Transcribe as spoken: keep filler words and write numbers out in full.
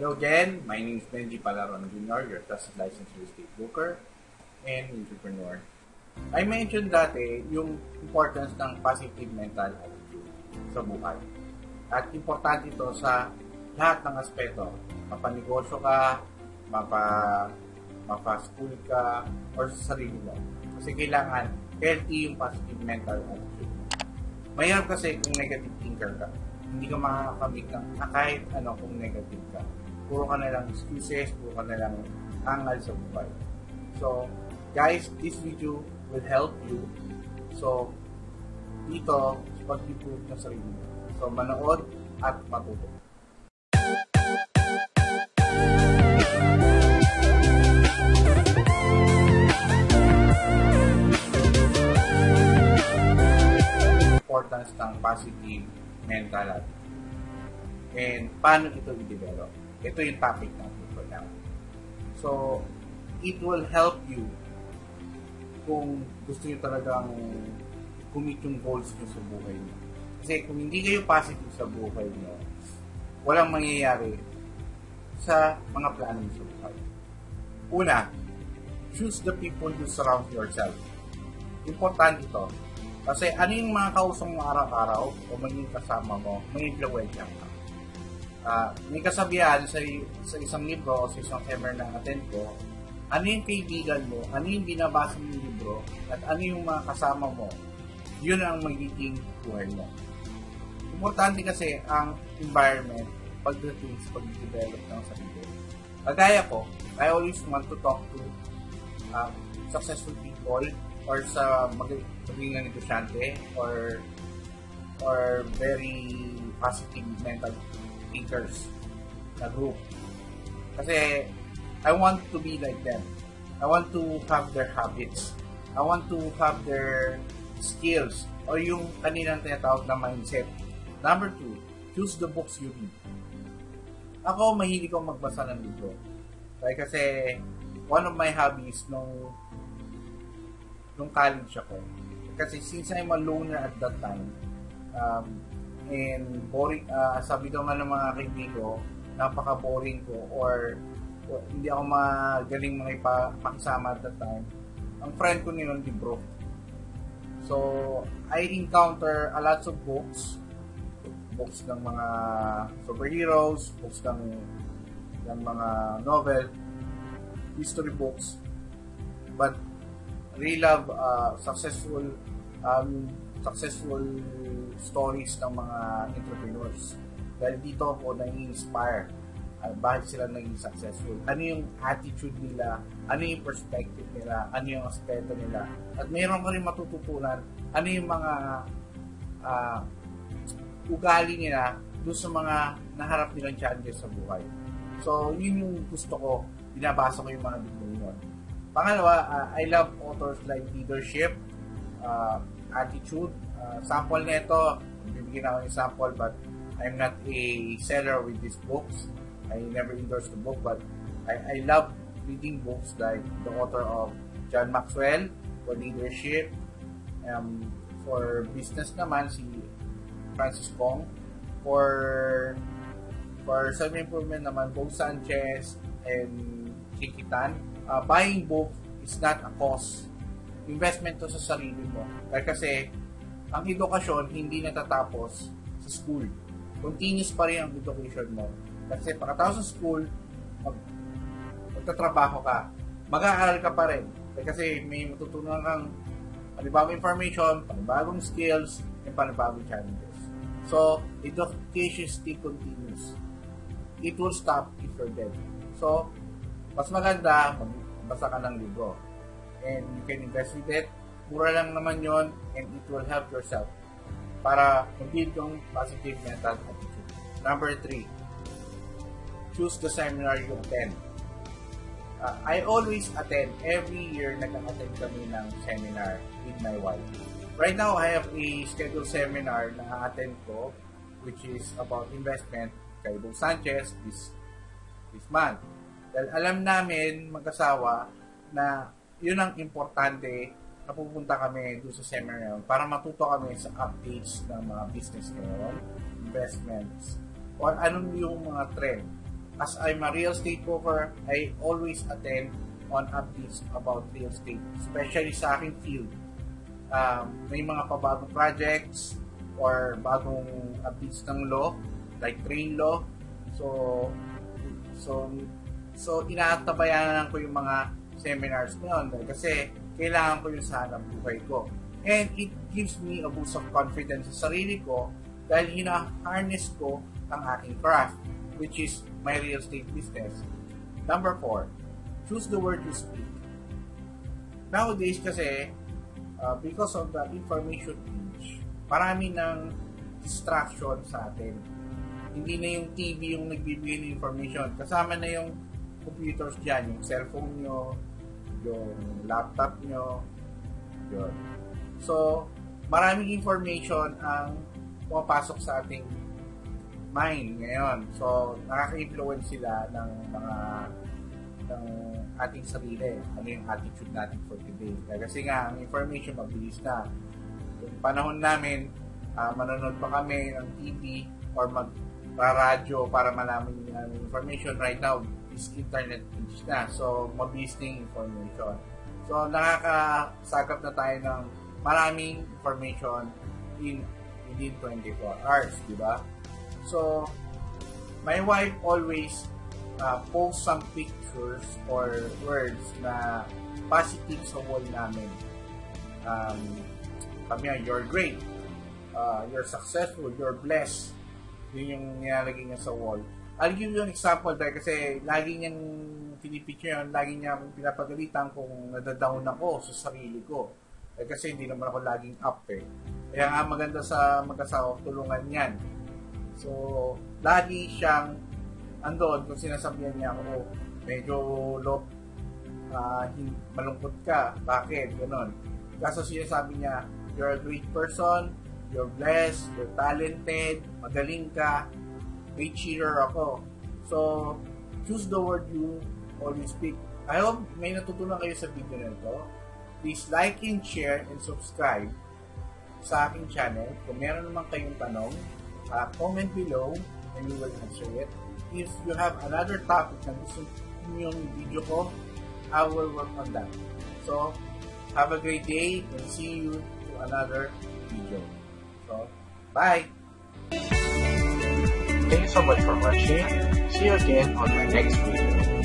Hello again, my name is Benji Palaroan Junior, your trusted licensed real estate broker and entrepreneur. I mentioned dati yung importance ng positive mental attitude sa buhay. At importante ito sa lahat ng aspeto. Mapanegosyo ka, mapa, mapa-school ka, or sa sarili mo. Kasi kailangan healthy yung positive mental attitude. Mahirap kasi kung negative thinker ka. Hindi ka makakamit ng kahit ano kung negative ka. Puro ka na lang excuses, puro ka na lang angal sa buhay. So, guys, this video will help you. So, dito, pag-improve na sarili mo. So, manood at matuto. Importance ng positive mental attitude. And, paano ito i-develop? Ito yung topic natin for now. So, it will help you kung gusto nyo talagang commit yung goals nyo sa buhay nyo. Kasi kung hindi kayo positive sa buhay nyo, walang mangyayari sa mga plano nyo sa buhay. Una, choose the people you surround yourself. Importante ito. Kasi ano yung mga kausap mo araw-araw o maging kasama mo, may influensya ka. Uh, may kasabihan sa, sa isang libro o sa isang seminar na attend ko, ano yung kaibigan mo, ano yung binabasa mo yung libro, at ano yung mga kasama mo, yun ang magiging buhay mo. Importante kasi ang environment pagdating sa pag-develop ng sarili. Kagaya ko, I always want to talk to uh, successful people or sa magiging na negosyante or or very positive mental thinkers na group. Kasi I want to be like them. I want to have their habits. I want to have their skills or yung kanilang tinatawag na mindset. Number two, choose the books you read. Ako, mahilig akong magbasa ng libro. Kaya kasi one of my hobbies nung nung college ako. Kasi since I'm a loner at that time, um, and boring, uh, sabi naman ng mga kaibigo, napaka-boring ko or, or hindi ako magaling makipakisama at that time. Ang friend ko nila libro. So, I encounter a lot of books. Books ng mga superheroes, books ng, ng mga novel, history books. But, really love uh, successful um, successful stories ng mga entrepreneurs. Dahil dito ako nai-inspire. Uh, bakit sila naging successful? Ano yung attitude nila? Ano yung perspective nila? Ano yung aspeto nila? At mayroon ka rin matututunan ano yung mga uh, ugali nila doon sa mga naharap nilang challenges sa buhay. So, yun yung gusto ko. Binabasa ko yung mga libro yun. Pangalawa, uh, I love authors like leadership, uh, attitude. Uh, sample nito, bibigyan ako yung sample but I'm not a seller with these books. I never endorsed the book but I, I love reading books like the author of John Maxwell for leadership. Um, for business naman si Francis Kong. For for self-improvement naman Bo Sanchez and Chinky Tan. Uh, buying book is not a cost. Investment to sa sarili mo. Kaya kasi ang edukasyon hindi natatapos sa school. Continuous pa rin ang education mo. Kasi pagkatapos sa school, mag, magtatrabaho ka, mag-aaral ka pa rin. Kasi may matutunan kang panibagong information, panibagong skills, at panibagong challenges. So, education still continues. It will stop if you're dead. So, mas maganda, magbasa ka ng libro. And you can invest with it. Mura lang naman yon and it will help yourself para mag-build yung positive mental attitude. Number three, choose the seminar you attend. Uh, I always attend, every year nag-attend kami ng seminar with my wife. Right now, I have a scheduled seminar na attend ko which is about investment kay Bob Sanchez this, this month. Dahil alam namin, mag-asawa, na yun ang importante. Napupunta kami doon sa seminar ngayon para matuto kami sa updates ng mga business ngayon, investments, or anong yung mga trend. As I'm a real estate broker, I always attend on updates about real estate, especially sa aking field. Um, may mga pabagong projects or bagong updates ng law, like train law. So, so, so inaatabayanan ko yung mga seminars na yun kasi kailangan ko yung sa hanap buhay ko. And it gives me a boost of confidence sa sarili ko dahil hina-harness ko ang aking craft, which is my real estate business. Number four, choose the word you speak. Nowadays kasi, uh, because of the information age, marami ng distraction sa atin. Hindi na yung T V yung nagbibigay ng information. Kasama na yung computers dyan, yung cellphone nyo, yung laptop nyo. Yun. So, maraming information ang pumapasok sa ating mind ngayon. So, nakaka-influence sila ng mga ng ating sarili. Ano yung attitude natin for today. Kasi nga, ang information mabilis na. Yung panahon namin, uh, manonood pa kami ng T V or mag-radyo para malaman yung information. Right now, is internet page na. So, mabilis na information. So, nakakasagap na tayo ng maraming information in within twenty-four hours, di ba? So, my wife always uh, posts some pictures or words na positive sa wall namin. Um, kami, you're great, uh, you're successful, you're blessed. Yun yung nilalagay niya sa wall. I'll give you an example dahil kasi lagi niyang pinipicture yun, lagi niyang pinapagalitan kung nadadown ako sa sarili ko. Eh, kasi hindi naman ako laging up eh. Kaya nga maganda sa mag-asawa, tulungan yan. So, lagi siyang andon kung sinasabihan niya ako, oh, medyo low, uh, malungkot ka, bakit, gano'n. Kaso sinasabi niya, you're a great person, you're blessed, you're talented, magaling ka, great cheerer ako. So, choose the word you always speak. I hope may natutunan kayo sa video na ito. Please like and share and subscribe sa aking channel. Kung meron naman kayong tanong, Uh, comment below and we will answer it. If you have another topic na gusto niyo yung video ko, I will work on that. So, have a great day and see you to another video. So, bye! Thanks so much for watching. See you again on my next video.